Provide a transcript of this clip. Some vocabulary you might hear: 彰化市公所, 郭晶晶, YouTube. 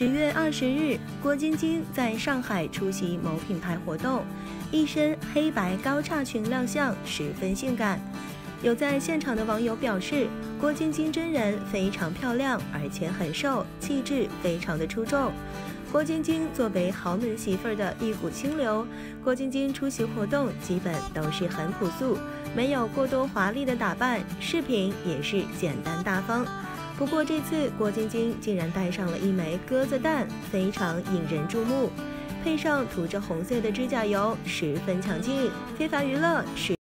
10月20日，郭晶晶在上海出席某品牌活动，一身黑白高叉裙亮相，十分性感。有在现场的网友表示，郭晶晶真人非常漂亮，而且很瘦，气质非常的出众。郭晶晶作为豪门媳妇儿的一股清流，郭晶晶出席活动基本都是很朴素，没有过多华丽的打扮，饰品也是简单大方。不过这次郭晶晶竟然戴上了一枚鸽子蛋，非常引人注目，配上涂着红色的指甲油，十分抢镜。非凡娱乐是。